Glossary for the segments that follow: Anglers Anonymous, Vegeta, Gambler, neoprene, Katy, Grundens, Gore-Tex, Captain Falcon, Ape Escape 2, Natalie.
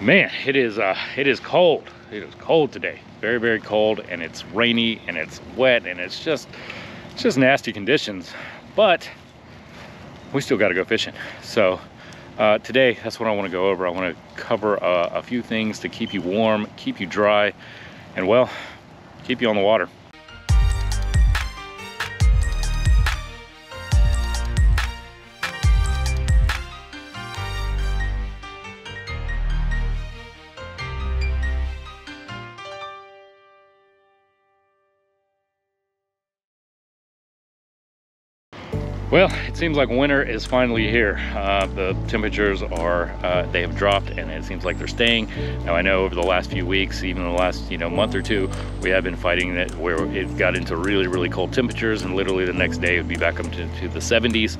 man, it is cold. It was cold today, very, very cold, and it's rainy and it's wet and it's just nasty conditions. But we still got to go fishing. So today, that's what I want to go over. I want to cover a few things to keep you warm, keep you dry, and well, keep you on the water. Well, it seems like winter is finally here. The temperatures are, they have dropped, and it seems like they're staying. Now I know over the last few weeks, even the last month or two, we have been fighting that where it got into really, really cold temperatures, and literally the next day it would be back up to the 70s,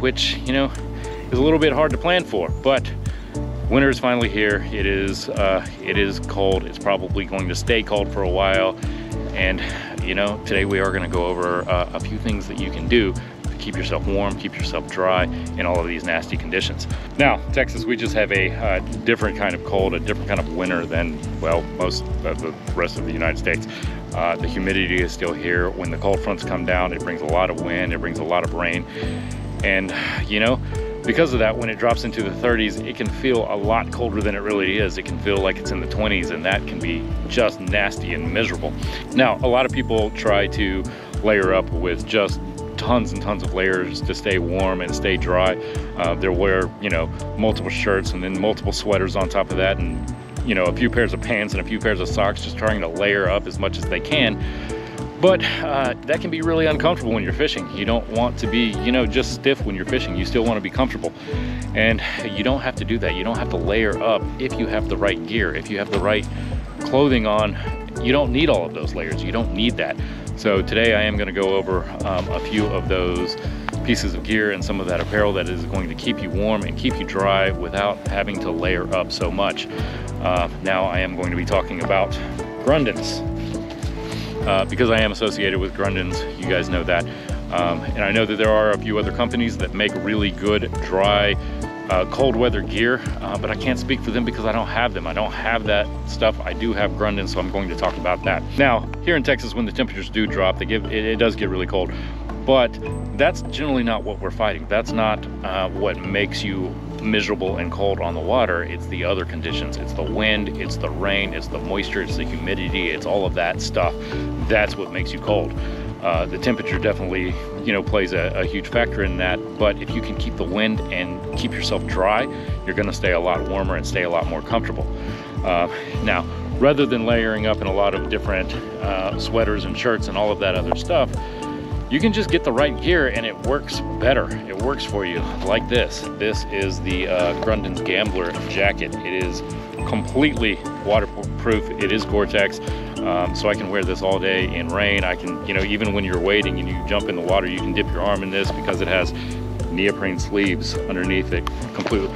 which, is a little bit hard to plan for, but winter is finally here. It is cold. It's probably going to stay cold for a while. And today we are going to go over a few things that you can do to keep yourself warm, keep yourself dry in all of these nasty conditions. Now, Texas, we just have a different kind of cold, a different kind of winter than, well, most of the rest of the United States. The humidity is still here. When the cold fronts come down, it brings a lot of wind, it brings a lot of rain. And, because of that, when it drops into the 30s, it can feel a lot colder than it really is. It can feel like it's in the 20s, and that can be just nasty and miserable. Now, a lot of people try to layer up with just tons and tons of layers to stay warm and stay dry. They'll wear, multiple shirts and then multiple sweaters on top of that, and, a few pairs of pants and a few pairs of socks, just trying to layer up as much as they can. But that can be really uncomfortable when you're fishing. You don't want to be, just stiff when you're fishing. You still want to be comfortable. And you don't have to do that. You don't have to layer up if you have the right gear, if you have the right clothing on. You don't need all of those layers. You don't need that. So today I am going to go over a few of those pieces of gear and some of that apparel that is going to keep you warm and keep you dry without having to layer up so much. Now I am going to be talking about Grundens. Because I am associated with Grundens, you guys know that. And I know that there are a few other companies that make really good, dry, cold weather gear, but I can't speak for them because I don't have them. I don't have that stuff. I do have Grundens, so I'm going to talk about that. Now, here in Texas, when the temperatures do drop, it does get really cold. But that's generally not what we're fighting. That's not what makes you miserable and cold on the water. It's the other conditions. It's the wind, it's the rain, it's the moisture, it's the humidity, it's all of that stuff. That's what makes you cold. The temperature definitely, plays a huge factor in that. But if you can keep the wind and keep yourself dry, you're going to stay a lot warmer and stay a lot more comfortable. Now, rather than layering up in a lot of different sweaters and shirts and all of that other stuff, you can just get the right gear and it works better. It works for you like this. This is the Grundens Gambler jacket. It is completely waterproof. It is Gore-Tex, so I can wear this all day in rain. I can, even when you're wading and you jump in the water, you can dip your arm in this because it has neoprene sleeves underneath it completely.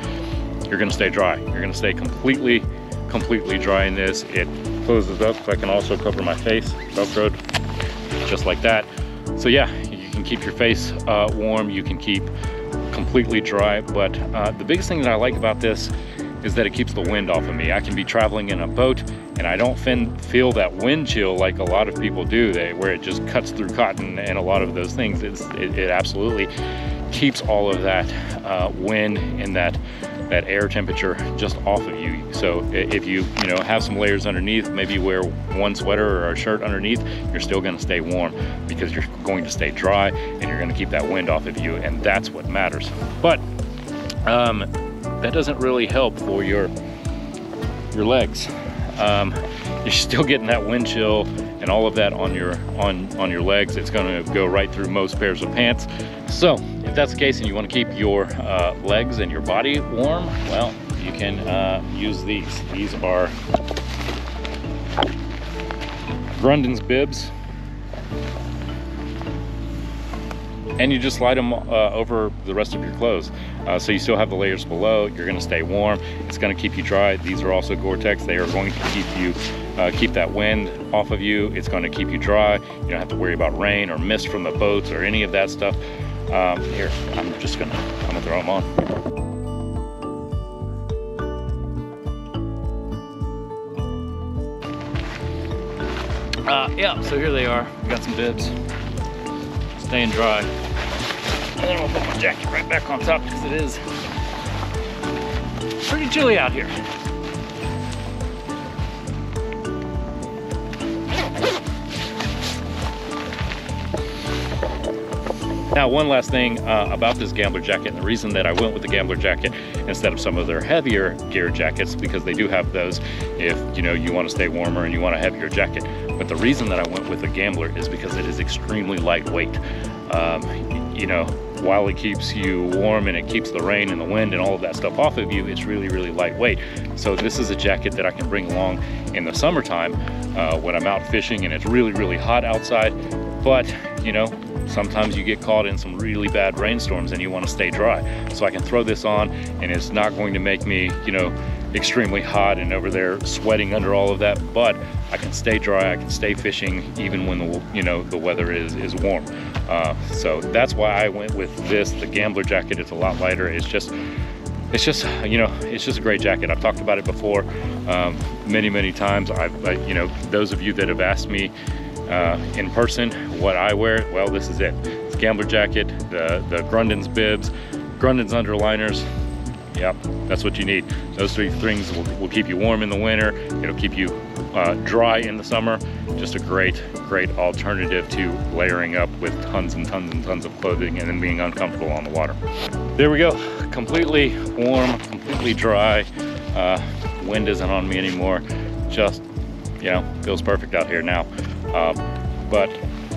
You're gonna stay dry. You're gonna stay completely, completely dry in this. It closes up so I can also cover my face, Velcroed, just like that. So yeah, you can keep your face warm, you can keep completely dry, but the biggest thing that I like about this is that it keeps the wind off of me. I can be traveling in a boat and I don't feel that wind chill like a lot of people do, where it just cuts through cotton and a lot of those things. It absolutely keeps all of that wind and that air temperature just off of you. So if you, have some layers underneath, maybe wear one sweater or a shirt underneath, you're still gonna stay warm because you're going to stay dry and you're gonna keep that wind off of you, and that's what matters. But that doesn't really help for your legs. You're still getting that wind chill and all of that on your legs. It's gonna go right through most pairs of pants. So if that's the case and you wanna keep your legs and your body warm, well, you can use these. These are Grundens bibs. And you just slide them over the rest of your clothes. So you still have the layers below, you're gonna stay warm, it's gonna keep you dry. These are also Gore-Tex, they are going to keep you, keep that wind off of you, it's gonna keep you dry, you don't have to worry about rain or mist from the boats or any of that stuff. Here, I'm gonna throw them on. Yeah, so here they are. We got some bibs, staying dry. And then we'll put my jacket right back on top because it is pretty chilly out here. Now, one last thing about this Gambler jacket, and the reason that I went with the Gambler jacket instead of some of their heavier gear jackets, because they do have those if you know you want to stay warmer and you want a heavier jacket. But the reason that I went with the Gambler is because it is extremely lightweight. You know, while it keeps you warm and it keeps the rain and the wind and all of that stuff off of you, it's really, really lightweight. So this is a jacket that I can bring along in the summertime when I'm out fishing and it's really, really hot outside. But you know, sometimes you get caught in some really bad rainstorms and you want to stay dry. So I can throw this on and it's not going to make me, you know, extremely hot and over there sweating under all of that, but I can stay dry, I can stay fishing even when the, you know, the weather is warm. So that's why I went with this, the Gambler jacket. It's a lot lighter. It's just, you know, it's just a great jacket. I've talked about it before many, many times. You know, those of you that have asked me in person what I wear, well, this is it. It's Gambler jacket, the Grundens bibs, Grundens underliners. Yep, that's what you need. Those three things will keep you warm in the winter. It'll keep you dry in the summer. Just a great, great alternative to layering up with tons and tons and tons of clothing and then being uncomfortable on the water. There we go. Completely warm, completely dry. Wind isn't on me anymore. Just, you know, feels perfect out here now. But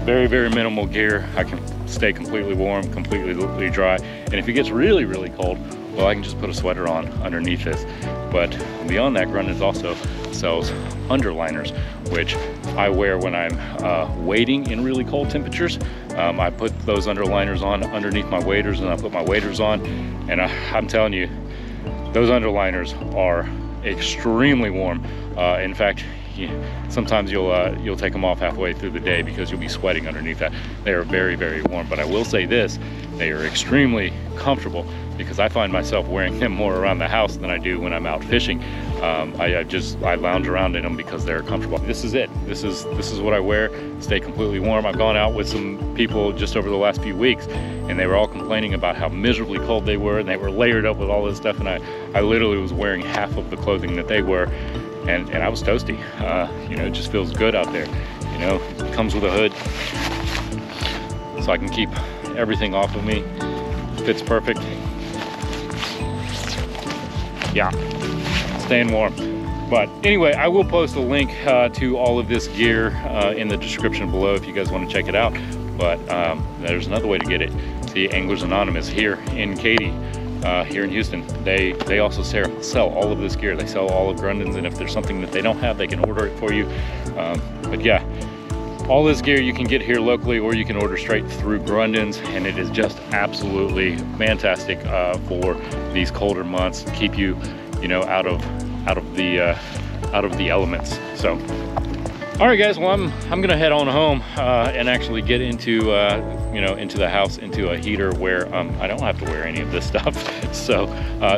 very, very minimal gear. I can stay completely warm, completely dry. And if it gets really, really cold, well, I can just put a sweater on underneath this. But beyond that, Grundens also sells underliners, which I wear when I'm wading in really cold temperatures. I put those underliners on underneath my waders and I put my waders on. And I'm telling you, those underliners are extremely warm. In fact, sometimes you'll take them off halfway through the day because you'll be sweating underneath that. They are very, very warm, but I will say this, they are extremely comfortable because I find myself wearing them more around the house than I do when I'm out fishing. I lounge around in them because they're comfortable. This is it. This is what I wear, stay completely warm. I've gone out with some people just over the last few weeks and they were all complaining about how miserably cold they were and they were layered up with all this stuff, and I literally was wearing half of the clothing that they were. And I was toasty. You know, it just feels good out there. You know, it comes with a hood, so I can keep everything off of me. Fits perfect. Yeah, staying warm. But anyway, I will post a link to all of this gear in the description below if you guys want to check it out. But there's another way to get it. The Anglers Anonymous here in Katy. Here in Houston, they also sell all of this gear. They sell all of Grundens, and if there's something that they don't have, they can order it for you. But yeah, all this gear you can get here locally, or you can order straight through Grundens, and it is just absolutely fantastic for these colder months to keep you, you know, out of the elements. So, all right, guys. Well, I'm gonna head on home and actually get into you know, into the house, into a heater where I don't have to wear any of this stuff. So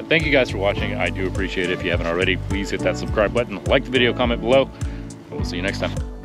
thank you guys for watching. I do appreciate it. If you haven't already, please hit that subscribe button, like the video, comment below, and we'll see you next time.